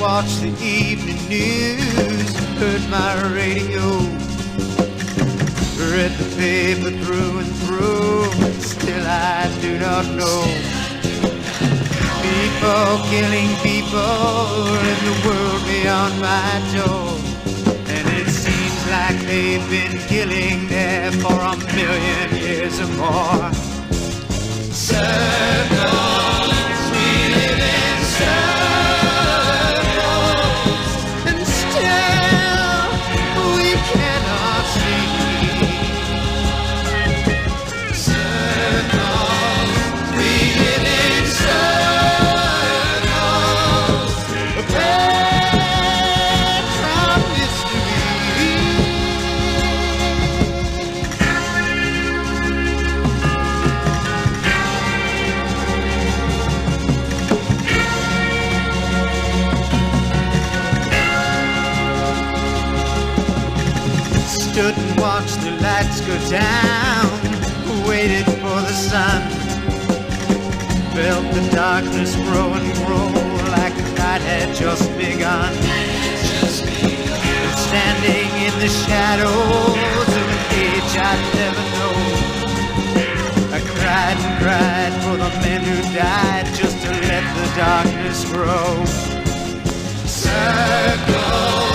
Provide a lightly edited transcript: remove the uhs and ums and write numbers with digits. watched the evening news, heard my radio, read the paper through and through. Still I do not know. People killing people in the world beyond my door, and it seems like they've been killing there for 1,000,000 years or more. Circles we live in, circles, and still we cannot see. Circles we live in, circles, a path from history. Stood and watched the lights go down, waited for the sun, felt the darkness grow and grow like the night had just begun. Standing in the shadows of an age I'd never known, I cried and cried for the men who died just to let the darkness grow. Circle